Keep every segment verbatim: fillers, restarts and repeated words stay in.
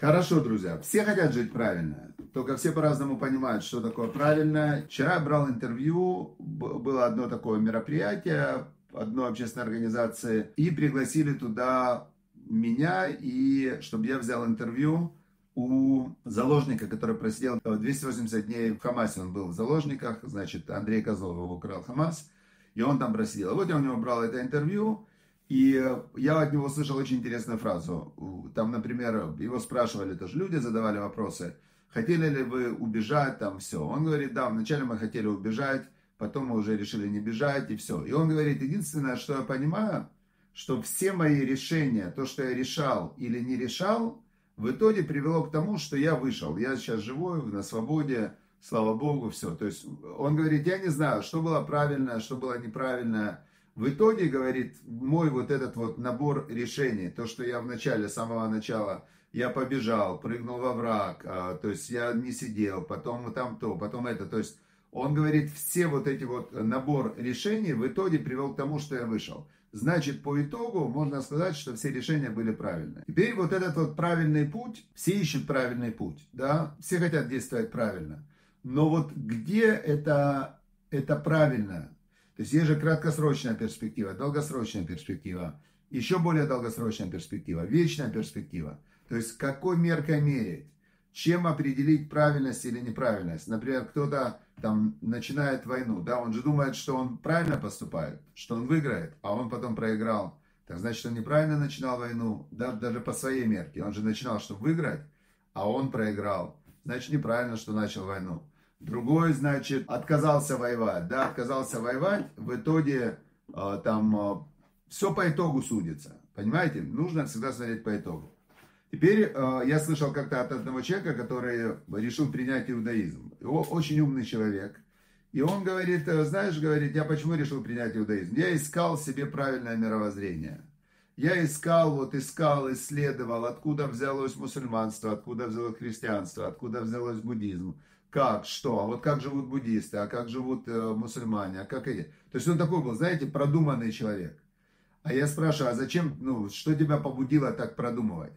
Хорошо, друзья, все хотят жить правильно, только все по-разному понимают, что такое правильно. Вчера я брал интервью, было одно такое мероприятие, одной общественной организации, и пригласили туда меня, и чтобы я взял интервью у заложника, который просидел двести восемьдесят дней в ХАМАСе, он был в заложниках, значит, Андрей Козлов его украл ХАМАС, и он там просидел. Вот я у него брал это интервью, и я от него услышал очень интересную фразу. Там, например, его спрашивали тоже люди, задавали вопросы, хотели ли вы убежать, там все. Он говорит, да, вначале мы хотели убежать, потом мы уже решили не бежать, и все. И он говорит, единственное, что я понимаю, что все мои решения, то, что я решал или не решал, в итоге привело к тому, что я вышел. Я сейчас живой, на свободе, слава Богу, все. То есть он говорит, я не знаю, что было правильно, что было неправильно. В итоге, говорит, мой вот этот вот набор решений, то, что я в начале, с самого начала, я побежал, прыгнул во враг, то есть я не сидел, потом там то, потом это. То есть он говорит, все вот эти вот набор решений в итоге привел к тому, что я вышел. Значит, по итогу можно сказать, что все решения были правильные. Теперь вот этот вот правильный путь, все ищут правильный путь, да, все хотят действовать правильно. Но вот где это, это правильно? То есть есть же краткосрочная перспектива, долгосрочная перспектива, еще более долгосрочная перспектива, вечная перспектива. То есть какой меркой мерить? Чем определить правильность или неправильность? Например, кто-то там начинает войну, да, он же думает, что он правильно поступает, что он выиграет, а он потом проиграл. Так значит, он неправильно начинал войну, да, даже по своей мерке. Он же начинал, чтобы выиграть, а он проиграл. Значит, неправильно, что начал войну. Другой, значит, отказался воевать, да, отказался воевать, в итоге э, там э, все по итогу судится, понимаете? Нужно всегда смотреть по итогу. Теперь э, я слышал как-то от одного человека, который решил принять иудаизм. Его очень умный человек. И он говорит, знаешь, говорит, я почему решил принять иудаизм? Я искал себе правильное мировоззрение. Я искал, вот искал, исследовал, откуда взялось мусульманство, откуда взялось христианство, откуда взялось буддизм. Как, что, а вот как живут буддисты, а как живут э, мусульмане, а как эти. То есть он такой был, знаете, продуманный человек. А я спрашиваю, а зачем, ну, что тебя побудило так продумывать?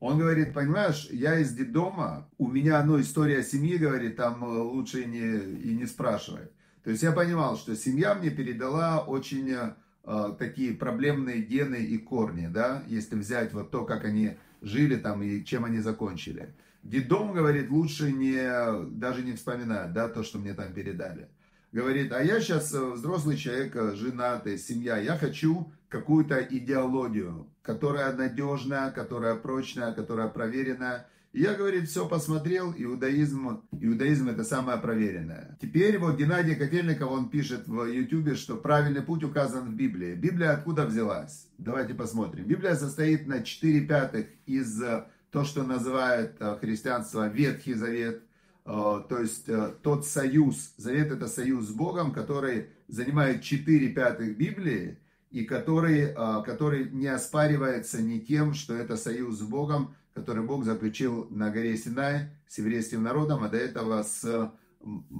Он говорит, понимаешь, я из детдома, у меня, ну, история семьи, говорит, там лучше и не, и не спрашивать. То есть я понимал, что семья мне передала очень э, такие проблемные гены и корни, да, если взять вот то, как они жили там и чем они закончили. Детдом, говорит, лучше не, даже не вспоминать, да, то, что мне там передали. Говорит, а я сейчас взрослый человек, женатый, семья, я хочу какую-то идеологию, которая надежная, которая прочная, которая проверенная. И я, говорит, все посмотрел, иудаизм, иудаизм это самое проверенное. Теперь вот Геннадий Котельников, он пишет в Ютубе, что правильный путь указан в Библии. Библия откуда взялась? Давайте посмотрим. Библия состоит на четыре пятых из то, что называют христианство Ветхий Завет, то есть тот союз, завет это союз с Богом, который занимает четыре пятых Библии, и который, который не оспаривается ни тем, что это союз с Богом, который Бог заключил на горе Синай с еврейским народом, а до этого с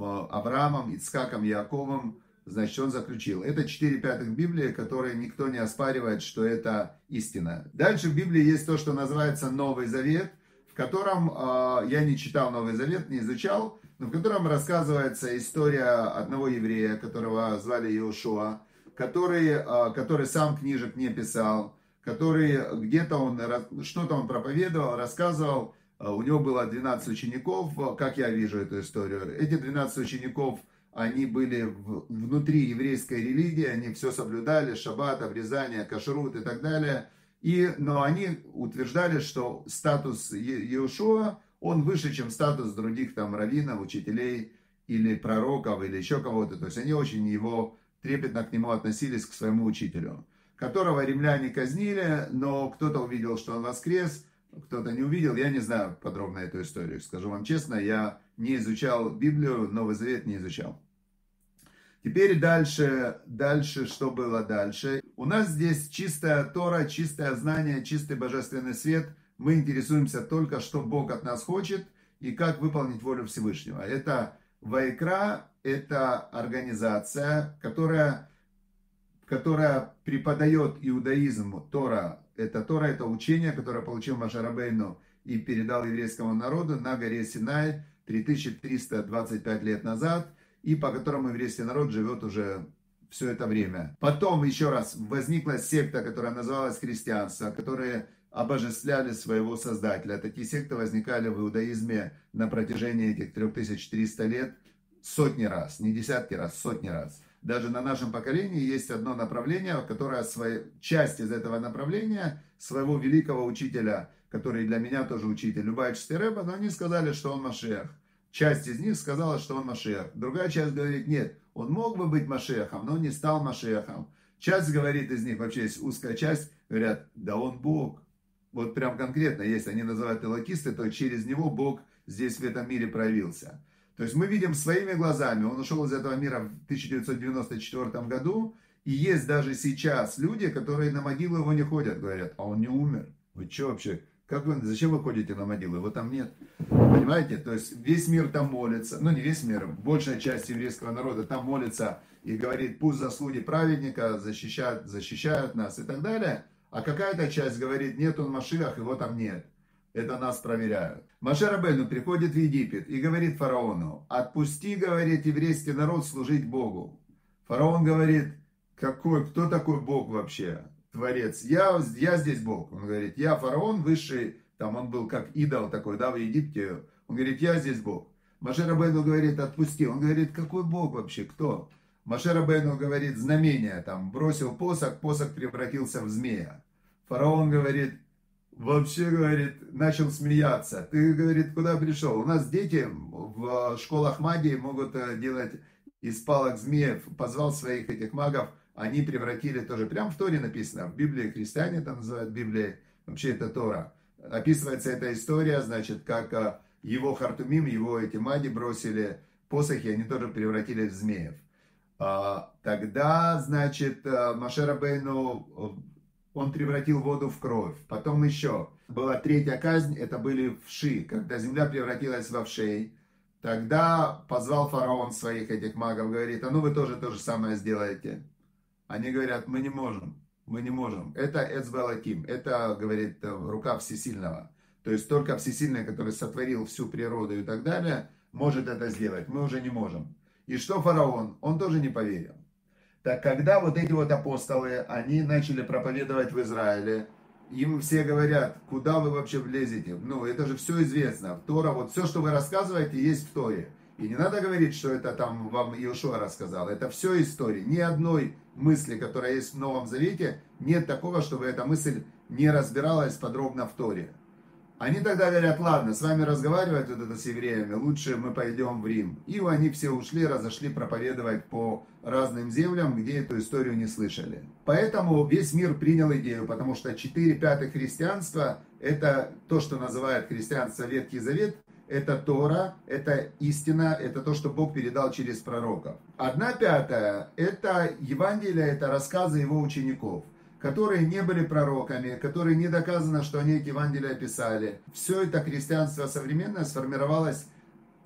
Авраамом, Ицхаком, Яаковом, значит, он заключил. Это четыре пятых Библии, которые никто не оспаривает, что это истина. Дальше в Библии есть то, что называется Новый Завет, в котором, э, я не читал Новый Завет, не изучал, но в котором рассказывается история одного еврея, которого звали Иошуа, который, э, который сам книжек не писал, который где-то он, что-то он проповедовал, рассказывал. У него было двенадцать учеников, как я вижу эту историю. Эти двенадцать учеников... Они были внутри еврейской религии, они все соблюдали, шаббат, обрезание, кашрут и так далее. И, но они утверждали, что статус Иешуа, он выше, чем статус других там раввинов, учителей или пророков, или еще кого-то. То есть они очень его трепетно к нему относились, к своему учителю, которого римляне казнили, но кто-то увидел, что он воскрес, кто-то не увидел. Я не знаю подробно эту историю, скажу вам честно, я не изучал Библию, Новый Завет не изучал. Теперь дальше, дальше, что было дальше? У нас здесь чистая Тора, чистое знание, чистый божественный свет. Мы интересуемся только, что Бог от нас хочет и как выполнить волю Всевышнего. Это Ваикра, это организация, которая, которая преподает иудаизм. Тора, это Тора, это учение, которое получил Моше Рабейну и передал еврейскому народу на горе Синай три тысячи триста двадцать пять лет назад, и по которому еврейский народ живет уже все это время. Потом, еще раз, возникла секта, которая называлась христианство, которые обожествляли своего создателя. Такие секты возникали в иудаизме на протяжении этих трёх тысяч трёхсот лет сотни раз, не десятки раз, сотни раз. Даже на нашем поколении есть одно направление, которое своей, часть из этого направления своего великого учителя, который для меня тоже учитель, Любавичский Ребе, но они сказали, что он Машиах. Часть из них сказала, что он Машиах. Другая часть говорит, нет, он мог бы быть Машиахом, но не стал Машиахом. Часть говорит из них, вообще есть узкая часть, говорят, да он Бог. Вот прям конкретно, если они называют элокисты, то через него Бог здесь в этом мире проявился. То есть мы видим своими глазами, он ушел из этого мира в тысяча девятьсот девяносто четвёртом году, и есть даже сейчас люди, которые на могилу его не ходят, говорят, а он не умер. Вы что вообще? Как вы, зачем вы ходите на могилу? Его там нет. Понимаете? То есть весь мир там молится. Ну, не весь мир. Большая часть еврейского народа там молится и говорит, пусть заслуги праведника защищают, защищают нас и так далее. А какая-то часть говорит, нет, он в Машиах, его там нет. Это нас проверяют. Моше Рабейну приходит в Египет и говорит фараону, отпусти, говорит, еврейский народ служить Богу. Фараон говорит, какой, кто такой Бог вообще? Творец, я, я здесь Бог. Он говорит, я фараон высший, там он был как идол такой, да, в Египте. Он говорит, я здесь Бог. Моше Рабейну говорит, отпусти. Он говорит, какой Бог вообще, кто? Моше Рабейну говорит, знамение, там, бросил посох, посох превратился в змея. Фараон говорит, вообще, говорит, начал смеяться. Ты, говорит, куда пришел? У нас дети в школах магии могут делать из палок змеев. Позвал своих этих магов. Они превратили тоже, прям в Торе написано, в Библии, христиане там называют Библией, вообще это Тора. Описывается эта история, значит, как его хартумим, его эти маги бросили посохи, они тоже превратились в змеев. Тогда, значит, Моше Рабейну, он превратил воду в кровь. Потом еще была третья казнь, это были вши, когда земля превратилась во вшей. Тогда позвал фараон своих этих магов, говорит, а ну вы тоже то же самое сделаете. Они говорят, мы не можем, мы не можем. Это Эцбалаким, это, говорит, рука Всесильного. То есть только Всесильный, который сотворил всю природу и так далее, может это сделать. Мы уже не можем. И что фараон? Он тоже не поверил. Так когда вот эти вот апостолы, они начали проповедовать в Израиле, им все говорят, куда вы вообще влезете? Ну, это же все известно. В Тора, вот все, что вы рассказываете, есть в Торе. И не надо говорить, что это там вам Иешуа рассказал. Это все история. Ни одной мысли, которая есть в Новом Завете, нет такого, чтобы эта мысль не разбиралась подробно в Торе. Они тогда говорят, ладно, с вами разговаривать вот это с евреями, лучше мы пойдем в Рим. И они все ушли, разошли проповедовать по разным землям, где эту историю не слышали. Поэтому весь мир принял идею, потому что четыре пятых христианства, это то, что называют христианство Ветхий Завет, это Тора, это истина, это то, что Бог передал через пророков. Одна пятая – это Евангелие, это рассказы его учеников, которые не были пророками, которые не доказано, что они эти Евангелия писали. Все это христианство современное сформировалось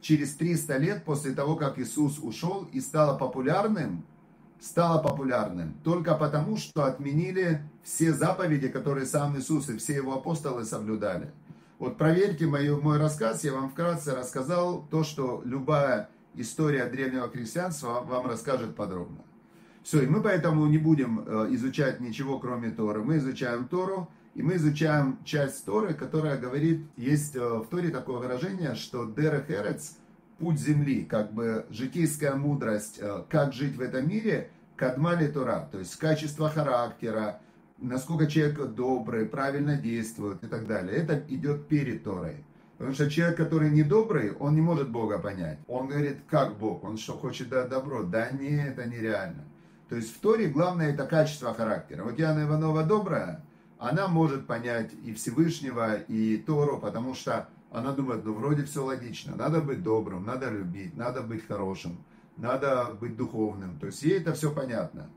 через триста лет после того, как Иисус ушел и стало популярным, стало популярным только потому, что отменили все заповеди, которые сам Иисус и все его апостолы соблюдали. Вот проверьте мой, мой рассказ, я вам вкратце рассказал то, что любая история древнего христианства вам расскажет подробно. Все, и мы поэтому не будем изучать ничего, кроме Торы. Мы изучаем Тору, и мы изучаем часть Торы, которая говорит, есть в Торе такое выражение, что «дерех эрец» – путь земли, как бы житейская мудрость, как жить в этом мире, «кадмали Тора», то есть качество характера, насколько человек добрый, правильно действует и так далее. Это идет перед Торой. Потому что человек, который недобрый, он не может Бога понять. Он говорит, как Бог? Он что, хочет дать добро? Да нет, это нереально. То есть в Торе главное это качество характера. Вот Яна Иванова добрая, она может понять и Всевышнего, и Тору, потому что она думает, ну вроде все логично. Надо быть добрым, надо любить, надо быть хорошим, надо быть духовным. То есть ей это все понятно.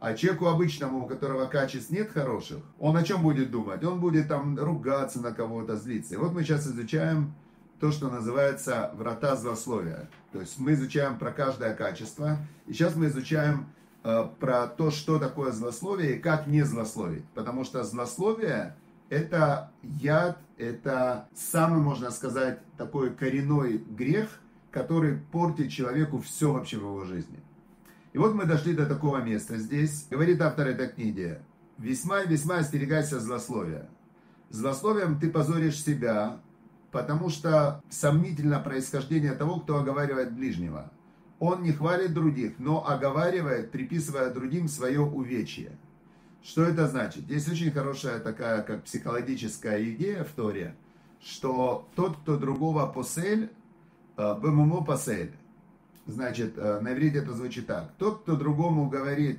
А человеку обычному, у которого качеств нет хороших, он о чем будет думать? Он будет там ругаться на кого-то, злиться. И вот мы сейчас изучаем то, что называется врата злословия. То есть мы изучаем про каждое качество. И сейчас мы изучаем э, про то, что такое злословие и как не злословить. Потому что злословие – это яд, это самый, можно сказать, такой коренной грех, который портит человеку все вообще в его жизни. И вот мы дошли до такого места здесь. Говорит автор этой книги: «Весьма и весьма остерегайся злословия. Злословием ты позоришь себя, потому что сомнительно происхождение того, кто оговаривает ближнего. Он не хвалит других, но оговаривает, приписывая другим свое увечье». Что это значит? Есть очень хорошая такая, как психологическая идея в Торе, что тот, кто другого посель, бэмумо посель. Значит, на иврите это звучит так. Тот, кто другому говорит,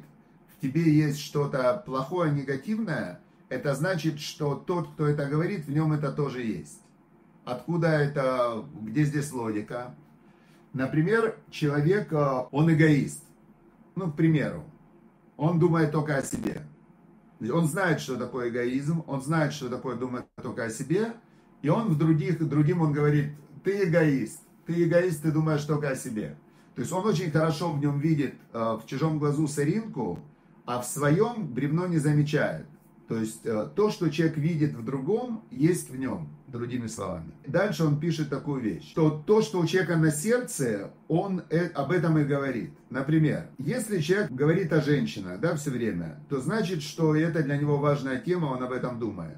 в тебе есть что-то плохое, негативное, это значит, что тот, кто это говорит, в нем это тоже есть. Откуда это, где здесь логика? Например, человек, он эгоист. Ну, к примеру, он думает только о себе. Он знает, что такое эгоизм, он знает, что такое думать только о себе, и он в других, другим он говорит: ты эгоист, ты эгоист, ты думаешь только о себе. То есть он очень хорошо в нем видит в чужом глазу соринку, а в своем бревно не замечает. То есть то, что человек видит в другом, есть в нем, другими словами. Дальше он пишет такую вещь, что то, что у человека на сердце, он об этом и говорит. Например, если человек говорит о женщине, да, все время, то значит, что это для него важная тема, он об этом думает.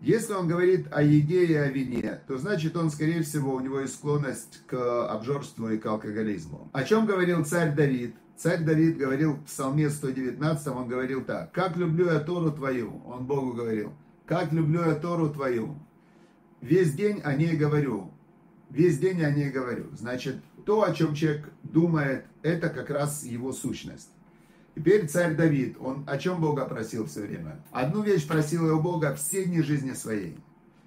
Если он говорит о еде и о вине, то значит, он, скорее всего, у него есть склонность к обжорству и к алкоголизму. О чем говорил царь Давид? Царь Давид говорил в Псалме сто девятнадцатом, он говорил так: «Как люблю я Тору твою», он Богу говорил, «как люблю я Тору твою, весь день о ней говорю, весь день о ней говорю». Значит, то, о чем человек думает, это как раз его сущность. Теперь царь Давид, он о чем Бога просил все время? Одну вещь просил его Бога все дни жизни своей.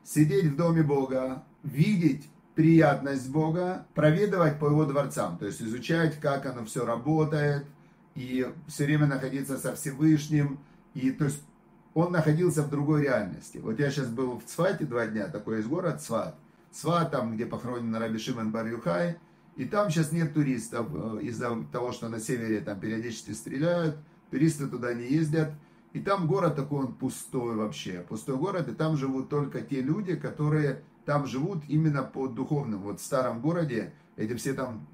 Сидеть в доме Бога, видеть приятность Бога, проведывать по его дворцам, то есть изучать, как оно все работает, и все время находиться со Всевышним, и то есть он находился в другой реальности. Вот я сейчас был в Цфате два дня, такой из города Цфат, Цфат, там, где похоронен Раби Шимен Бар-Юхай, и там сейчас нет туристов, из-за того, что на севере там периодически стреляют, туристы туда не ездят, и там город такой, он пустой вообще, пустой город, и там живут только те люди, которые... Там живут именно по духовным. Вот в старом городе эти все там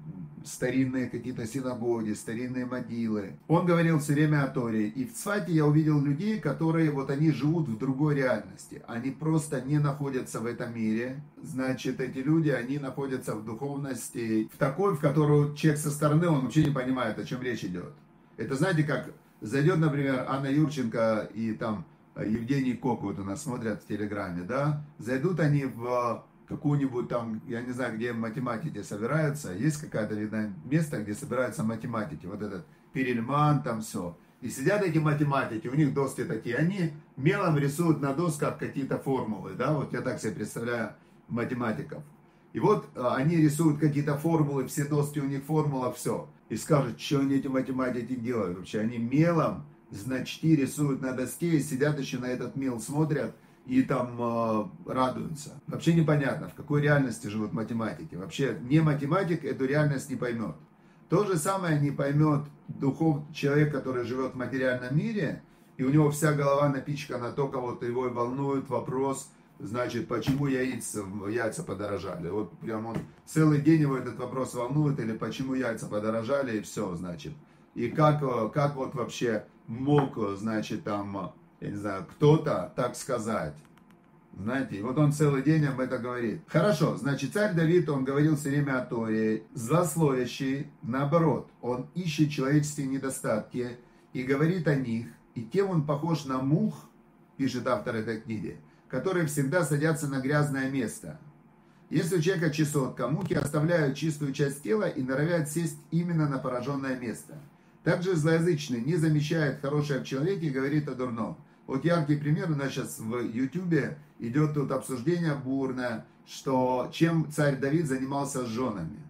старинные какие-то синагоги, старинные могилы. Он говорил все время о Торе. И в Цфате я увидел людей, которые вот они живут в другой реальности. Они просто не находятся в этом мире. Значит, эти люди, они находятся в духовности, в такой, в которую человек со стороны, он вообще не понимает, о чем речь идет. Это знаете, как зайдет, например, Анна Юрченко и там... Евгений Кок, вот у нас смотрят в Телеграме, да, зайдут они в какую-нибудь там, я не знаю, где математики собираются, есть какое-то, видно, место, где собираются математики, вот этот Перельман, там все, и сидят эти математики, у них доски такие, они мелом рисуют на досках какие-то формулы, да, вот я так себе представляю математиков, и вот они рисуют какие-то формулы, все доски у них формула, все, и скажут, что они эти математики делают вообще, они мелом значки рисуют на доске и сидят еще на этот мел, смотрят и там э, радуются. Вообще непонятно, в какой реальности живут математики. Вообще не математик эту реальность не поймет. То же самое не поймет духовный человек, который живет в материальном мире, и у него вся голова напичкана, только вот его и волнует вопрос, значит, почему яйца, яйца подорожали. Вот прям он целый день его этот вопрос волнует, или почему яйца подорожали, и все, значит. И как, как вот вообще мог, значит, там, я не знаю, кто-то так сказать. Знаете, и вот он целый день об этом говорит. Хорошо, значит, царь Давид, он говорил все время о Торе. Злословящий, наоборот, он ищет человеческие недостатки и говорит о них. И тем он похож на мух, пишет автор этой книги, которые всегда садятся на грязное место. Если у человека чесотка, мухи оставляют чистую часть тела и норовят сесть именно на пораженное место. Также злоязычный не замечает хорошее в человеке и говорит о дурном. Вот яркий пример, у нас сейчас в Ютубе идет тут обсуждение бурное, что чем царь Давид занимался с женами.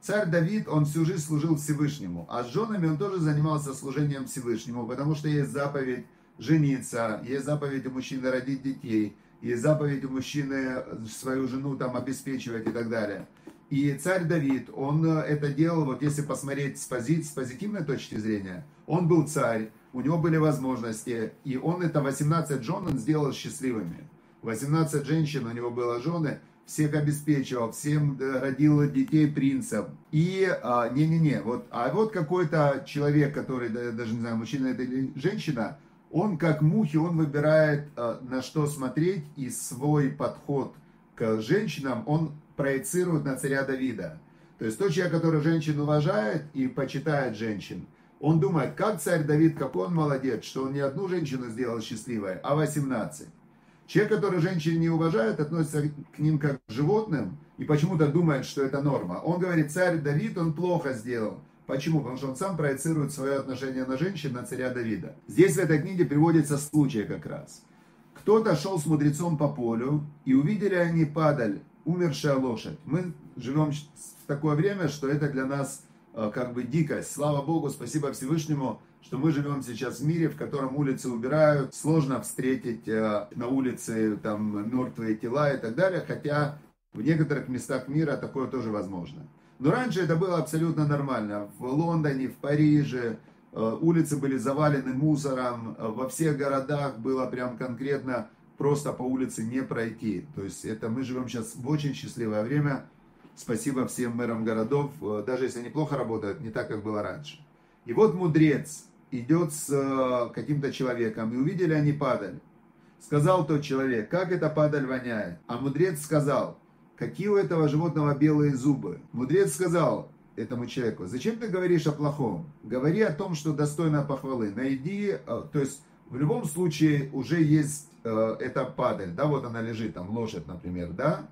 Царь Давид, он всю жизнь служил Всевышнему, а с женами он тоже занимался служением Всевышнему, потому что есть заповедь жениться, есть заповедь у мужчины родить детей, есть заповедь у мужчины свою жену там обеспечивать и так далее. И царь Давид, он это делал, вот если посмотреть с, пози, с позитивной точки зрения, он был царь, у него были возможности, и он это восемнадцать жен он сделал счастливыми. восемнадцать женщин у него было жены, всех обеспечивал, всем родил детей принцев. И, не-не-не, а, вот, а вот какой-то человек, который, даже не знаю, мужчина это или женщина, он как мухи, он выбирает, на что смотреть, и свой подход к женщинам он проецирует на царя Давида. То есть тот человек, который женщин уважает и почитает женщин, он думает, как царь Давид, как он молодец, что он не одну женщину сделал счастливой, а восемнадцать. Человек, который женщин не уважает, относится к ним как к животным и почему-то думает, что это норма. Он говорит, царь Давид, он плохо сделал. Почему? Потому что он сам проецирует свое отношение на женщин, на царя Давида. Здесь в этой книге приводится случай как раз. Кто-то шел с мудрецом по полю, и увидели они падаль, умершая лошадь. Мы живем в такое время, что это для нас как бы дикость. Слава Богу, спасибо Всевышнему, что мы живем сейчас в мире, в котором улицы убирают. Сложно встретить на улице там мертвые тела и так далее, хотя в некоторых местах мира такое тоже возможно. Но раньше это было абсолютно нормально. В Лондоне, в Париже улицы были завалены мусором. Во всех городах было прям конкретно просто по улице не пройти. То есть это мы живем сейчас в очень счастливое время. Спасибо всем мэрам городов. Даже если они плохо работают, не так, как было раньше. И вот мудрец идет с каким-то человеком. И увидели они падаль. Сказал тот человек, как эта падаль воняет. А мудрец сказал... Какие у этого животного белые зубы? Мудрец сказал этому человеку, зачем ты говоришь о плохом? Говори о том, что достойно похвалы. Найди, то есть в любом случае уже есть э, эта падаль, да, вот она лежит, там лошадь, например, да.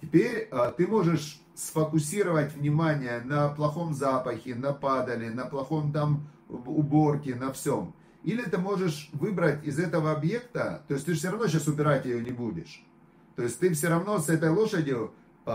Теперь э, ты можешь сфокусировать внимание на плохом запахе, на падали, на плохом там уборке, на всем. Или ты можешь выбрать из этого объекта, то есть ты все равно сейчас убирать ее не будешь. То есть ты все равно с этой лошадью, э,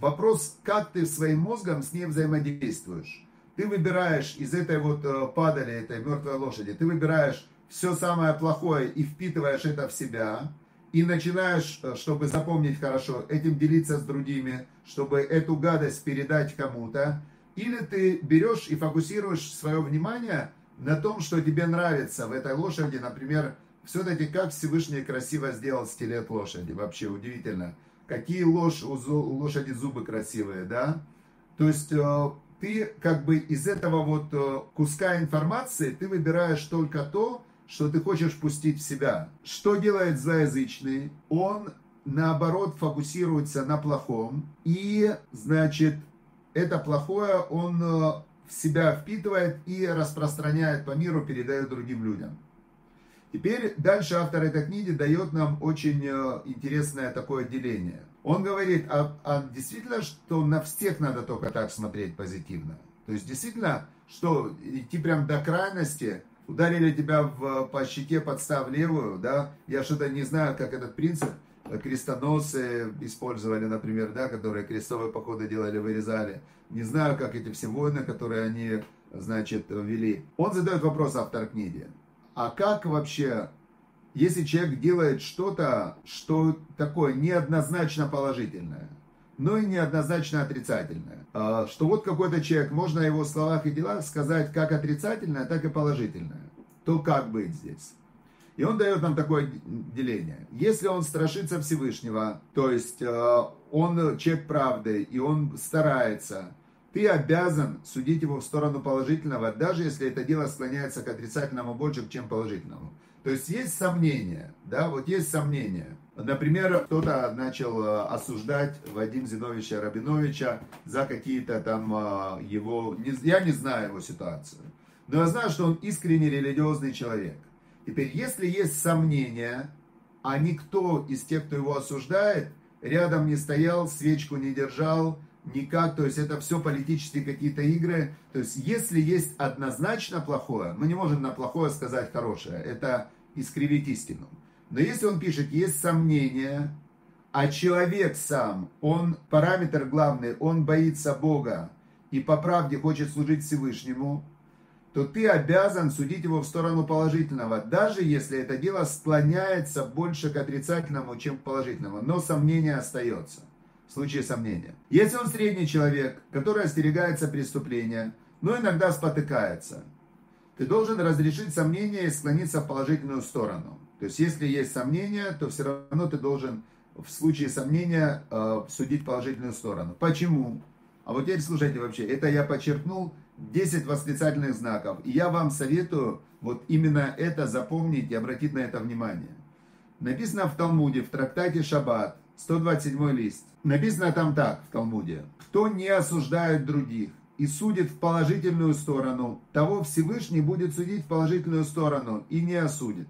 вопрос, как ты своим мозгом с ней взаимодействуешь. Ты выбираешь из этой вот э, падали, этой мертвой лошади, ты выбираешь все самое плохое и впитываешь это в себя. И начинаешь, чтобы запомнить хорошо, этим делиться с другими, чтобы эту гадость передать кому-то. Или ты берешь и фокусируешь свое внимание на том, что тебе нравится в этой лошади, например, все-таки, как Всевышний красиво сделал скелет лошади. Вообще удивительно. Какие лош... у лошади зубы красивые, да? То есть, ты как бы из этого вот куска информации, ты выбираешь только то, что ты хочешь пустить в себя. Что делает злоязычный? Он, наоборот, фокусируется на плохом. И, значит, это плохое он в себя впитывает и распространяет по миру, передает другим людям. Теперь дальше автор этой книги дает нам очень интересное такое деление. Он говорит, а, а действительно, что на всех надо только так смотреть позитивно. То есть действительно, что идти прям до крайности, ударили тебя в, по щеке, подстав левую, да? Я что-то не знаю, как этот принцип, крестоносцы использовали, например, да, которые крестовые походы делали, вырезали. Не знаю, как эти все войны, которые они, значит, вели. Он задает вопрос, автор книги. А как вообще, если человек делает что-то, что такое неоднозначно положительное, но и неоднозначно отрицательное? Что вот какой-то человек, можно о его словах и делах сказать как отрицательное, так и положительное. То как быть здесь? И он дает нам такое деление. Если он страшится Всевышнего, то есть он человек правды, и он старается... Ты обязан судить его в сторону положительного, даже если это дело склоняется к отрицательному больше, чем положительному. То есть есть сомнения, да, вот есть сомнения. Например, кто-то начал осуждать Вадима Зиновича Рабиновича за какие-то там его... Я не знаю его ситуацию, но я знаю, что он искренне религиозный человек. Теперь, если есть сомнения, а никто из тех, кто его осуждает, рядом не стоял, свечку не держал, никак, то есть это все политические какие-то игры. То есть если есть однозначно плохое, мы не можем на плохое сказать хорошее, это искривить истину. Но если он пишет, есть сомнения, а человек сам, он параметр главный, он боится Бога и по правде хочет служить Всевышнему, то ты обязан судить его в сторону положительного, даже если это дело склоняется больше к отрицательному, чем к положительному. Но сомнение остается. В случае сомнения. Если он средний человек, который остерегается преступления, но иногда спотыкается, ты должен разрешить сомнения и склониться в положительную сторону. То есть, если есть сомнения, то все равно ты должен в случае сомнения э, судить положительную сторону. Почему? А вот теперь слушайте вообще, это я подчеркнул десять восклицательных знаков. И я вам советую вот именно это запомнить и обратить на это внимание. Написано в Талмуде, в трактате «Шаббат», сто двадцать седьмой лист. Написано там так, в Талмуде. «Кто не осуждает других и судит в положительную сторону, того Всевышний будет судить в положительную сторону и не осудит».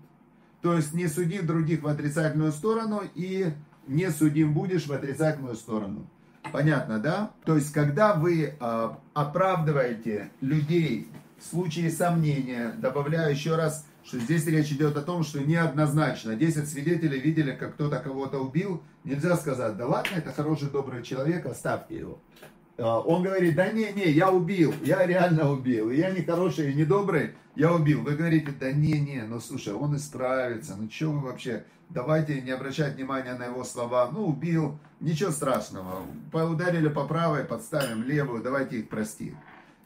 То есть не суди других в отрицательную сторону и не судим будешь в отрицательную сторону. Понятно, да? То есть, когда вы э, оправдываете людей в случае сомнения, добавляю еще раз, что здесь речь идет о том, что неоднозначно. десять свидетелей видели, как кто-то кого-то убил. Нельзя сказать, да ладно, это хороший, добрый человек, оставьте его. Э, он говорит, да не, не, я убил, я реально убил. Я не хороший, не добрый, я убил. Вы говорите, да не, не, ну слушай, он исправится, ну что вы вообще... Давайте не обращать внимания на его слова. Ну, убил, ничего страшного. Ударили по правой, подставим левую, давайте их простим.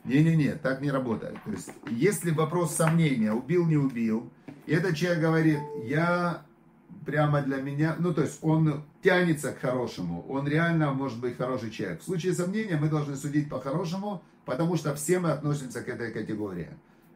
Не-не-не, так не работает. То есть, если вопрос сомнения, убил, не убил, этот человек говорит, я прямо для меня... Ну, то есть, он тянется к хорошему, он реально может быть хороший человек. В случае сомнения мы должны судить по-хорошему, потому что все мы относимся к этой категории.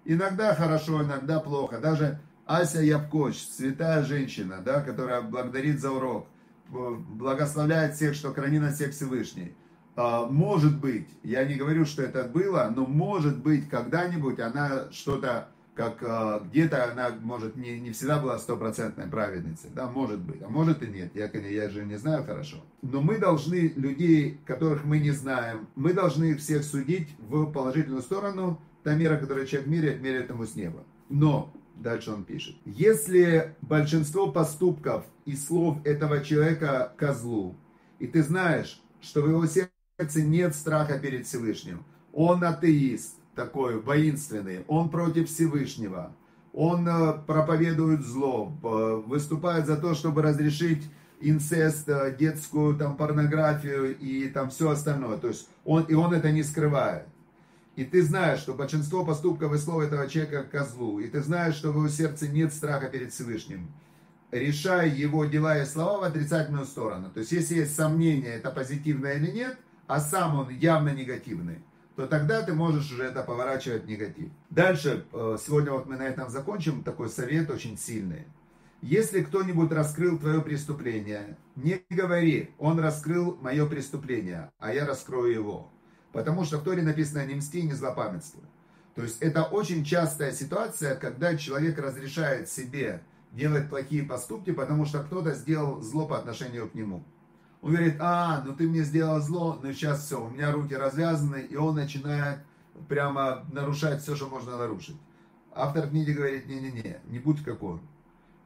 Иногда хорошо, иногда плохо, даже... Ася Ябкоч, святая женщина, да, которая благодарит за урок, благословляет всех, что храни нас всех Всевышний. Может быть, я не говорю, что это было, но может быть, когда-нибудь она что-то, как где-то она, может, не, не всегда была стопроцентной праведницей, да, может быть, а может и нет, я, я же не знаю хорошо. Но мы должны людей, которых мы не знаем, мы должны их всех судить в положительную сторону, та мера, которая человек меряет, меряет ему с неба. Но... Дальше он пишет. Если большинство поступков и слов этого человека козлу, и ты знаешь, что в его сердце нет страха перед Всевышним, он атеист такой, воинственный, он против Всевышнего, он проповедует зло, выступает за то, чтобы разрешить инцест, детскую там, порнографию и там все остальное. То есть он, и он это не скрывает. И ты знаешь, что большинство поступков и слов этого человека козлу. И ты знаешь, что в его сердце нет страха перед Всевышним. Решай его дела и слова в отрицательную сторону. То есть, если есть сомнения, это позитивное или нет, а сам он явно негативный, то тогда ты можешь уже это поворачивать в негатив. Дальше, сегодня вот мы на этом закончим, такой совет очень сильный. Если кто-нибудь раскрыл твое преступление, не говори, он раскрыл мое преступление, а я раскрою его. Потому что в Торе написано «не мсти, не злопамятствуй». То есть это очень частая ситуация, когда человек разрешает себе делать плохие поступки, потому что кто-то сделал зло по отношению к нему. Он говорит, а, ну ты мне сделал зло, ну сейчас все, у меня руки развязаны, и он начинает прямо нарушать все, что можно нарушить. Автор книги говорит, не-не-не, не будь как он.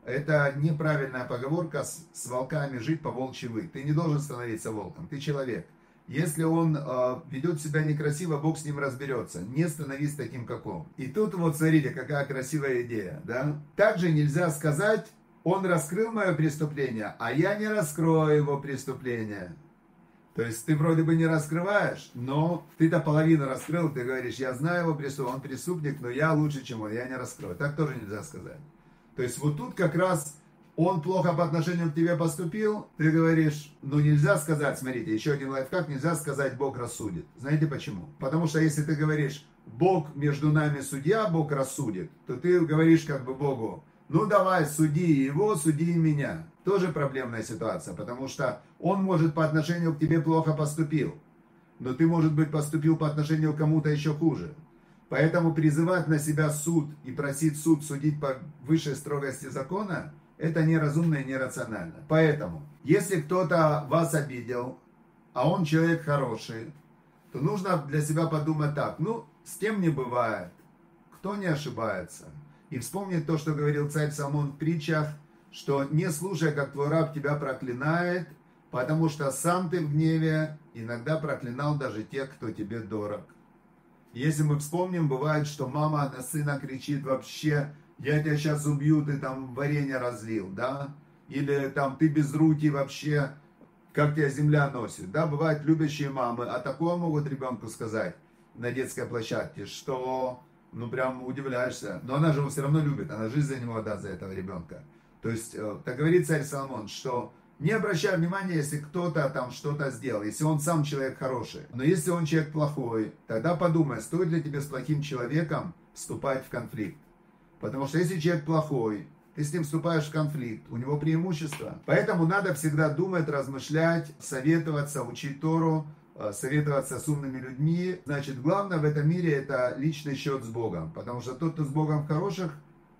Это неправильная поговорка «с волками жить, по-волчьи выть». Ты не должен становиться волком, ты человек. Если он э, ведет себя некрасиво, Бог с ним разберется. Не становись таким, как он. И тут вот смотрите, какая красивая идея. Да? Также нельзя сказать, он раскрыл мое преступление, а я не раскрою его преступление. То есть ты вроде бы не раскрываешь, но ты-то половину раскрыл, ты говоришь, я знаю его преступление, он преступник, но я лучше, чем он, я не раскрою. Так тоже нельзя сказать. То есть вот тут как раз... Он плохо по отношению к тебе поступил, ты говоришь, ну нельзя сказать, смотрите, еще один лайфхак, нельзя сказать, Бог рассудит. Знаете почему? Потому что если ты говоришь, Бог между нами судья, Бог рассудит, то ты говоришь как бы Богу, ну давай, суди его, суди меня. Тоже проблемная ситуация, потому что он, может, по отношению к тебе плохо поступил, но ты, может быть, поступил по отношению к кому-то еще хуже. Поэтому призывать на себя суд и просить суд судить по высшей строгости закона – это неразумно и нерационально. Поэтому, если кто-то вас обидел, а он человек хороший, то нужно для себя подумать так. Ну, с кем не бывает, кто не ошибается. И вспомнить то, что говорил царь Соломон в притчах, что не слушай, как твой раб тебя проклинает, потому что сам ты в гневе иногда проклинал даже тех, кто тебе дорог. Если мы вспомним, бывает, что мама на сына кричит вообще... Я тебя сейчас убью, ты там варенье разлил, да? Или там ты без руки вообще, как тебя земля носит, да? Бывают любящие мамы, а такое могут ребенку сказать на детской площадке, что, ну прям удивляешься. Но она же его все равно любит, она жизнь за него отдаст, за этого ребенка. То есть, так говорит царь Соломон, что не обращай внимания, если кто-то там что-то сделал, если он сам человек хороший. Но если он человек плохой, тогда подумай, стоит ли тебе с плохим человеком вступать в конфликт. Потому что если человек плохой, ты с ним вступаешь в конфликт, у него преимущество. Поэтому надо всегда думать, размышлять, советоваться, учить Тору, советоваться с умными людьми. Значит, главное в этом мире это личный счет с Богом. Потому что тот, кто с Богом в хороших,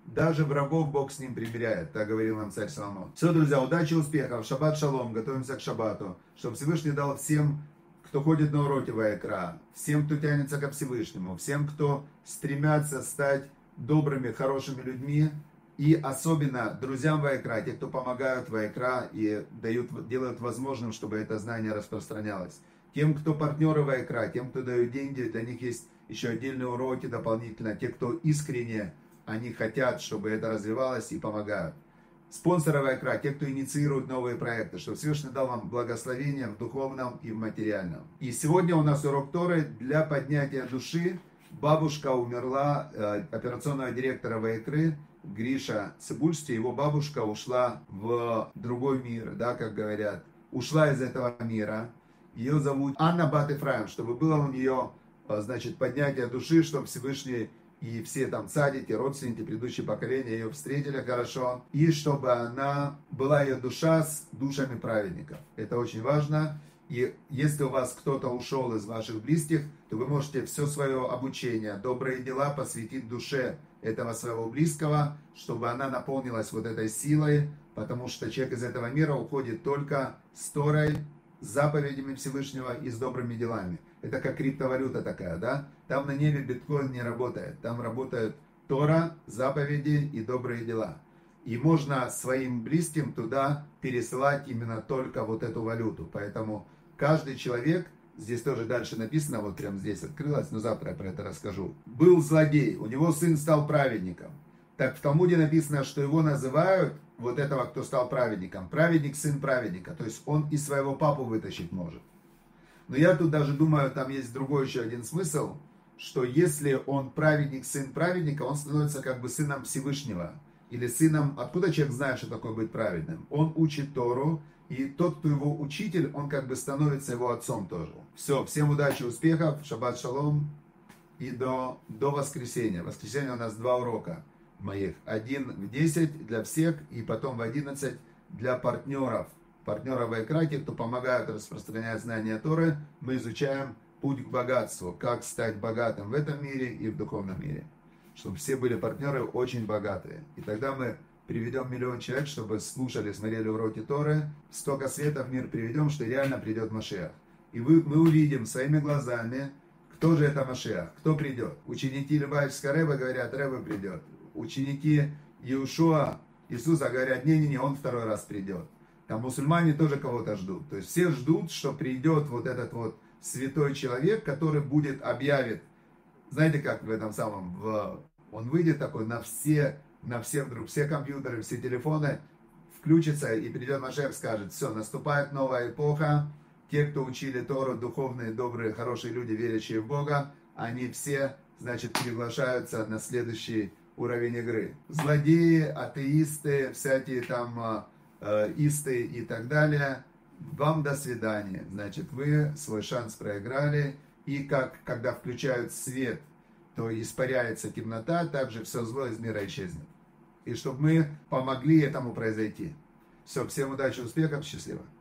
даже врагов Бог с ним примиряет, так говорил нам царь Соломон. Все, друзья, удачи, успехов, шаббат шалом, готовимся к шаббату, чтобы Всевышний дал всем, кто ходит на уроки Ваикра, всем, кто тянется ко Всевышнему, всем, кто стремятся стать добрыми, хорошими людьми, и особенно друзьям Ваикра, те, кто помогают Ваикра и дают, делают возможным, чтобы это знание распространялось. Тем, кто партнеры Ваикра, тем, кто дают деньги, для них есть еще отдельные уроки дополнительно, те, кто искренне, они хотят, чтобы это развивалось, и помогают. Спонсоры Ваикра, те, кто инициирует новые проекты, чтобы Всевышний дал вам благословение в духовном и в материальном. И сегодня у нас урок Торы для поднятия души. Бабушка умерла, э, операционного директора Ваикры, Гриша Цибульский. Его бабушка ушла в другой мир, да, как говорят. Ушла из этого мира. Ее зовут Анна Бат Эфраим, чтобы было у нее, значит, поднятие души, чтобы Всевышний... И все там цадики, родственники, предыдущие поколения ее встретили хорошо. И чтобы она была, ее душа, с душами праведников. Это очень важно. И если у вас кто-то ушел из ваших близких, то вы можете все свое обучение, добрые дела посвятить душе этого своего близкого, чтобы она наполнилась вот этой силой. Потому что человек из этого мира уходит только с Торой, с заповедями Всевышнего и с добрыми делами. Это как криптовалюта такая, да? Там на небе биткоин не работает. Там работают Тора, заповеди и добрые дела. И можно своим близким туда пересылать именно только вот эту валюту. Поэтому каждый человек, здесь тоже дальше написано, вот прям здесь открылось, но завтра я про это расскажу. Был злодей, у него сын стал праведником. Так в Талмуде написано, что его называют, вот этого, кто стал праведником, праведник, сын праведника. То есть он и своего папу вытащить может. Но я тут даже думаю, там есть другой еще один смысл, что если он праведник, сын праведника, он становится как бы сыном Всевышнего. Или сыном, откуда человек знает, что такое быть праведным? Он учит Тору, и тот, кто его учитель, он как бы становится его отцом тоже. Все, всем удачи, успехов, шаббат шалом, и до, до воскресенья. В воскресенье у нас два урока моих. Один в десять для всех, и потом в одиннадцать для партнеров. Партнеров Ваикра, те, кто помогают распространять знания Торы, мы изучаем путь к богатству, как стать богатым в этом мире и в духовном мире. Чтобы все были партнеры очень богатые. И тогда мы приведем миллион человек, чтобы слушали, смотрели уроки Торы. Столько светов в мир приведем, что реально придет Машиах. И вы, мы увидим своими глазами, кто же это Машиах, кто придет. Ученики Любавичского Ребе говорят, Ребе придет. Ученики Иешуа, Иисуса говорят, не-не-не, он второй раз придет. Там мусульмане тоже кого-то ждут. То есть все ждут, что придет вот этот вот святой человек, который будет объявит, знаете, как в этом самом, в, он выйдет такой на все, на все вдруг, все компьютеры, все телефоны, включится и придет Машиах, скажет, все, наступает новая эпоха, те, кто учили Тору, духовные, добрые, хорошие люди, верящие в Бога, они все, значит, приглашаются на следующий уровень игры. Злодеи, атеисты, всякие там... исты и так далее. Вам до свидания. Значит, вы свой шанс проиграли. И как, когда включают свет, то испаряется темнота, также все зло из мира исчезнет. И чтобы мы помогли этому произойти. Все, всем удачи, успехов, счастливо.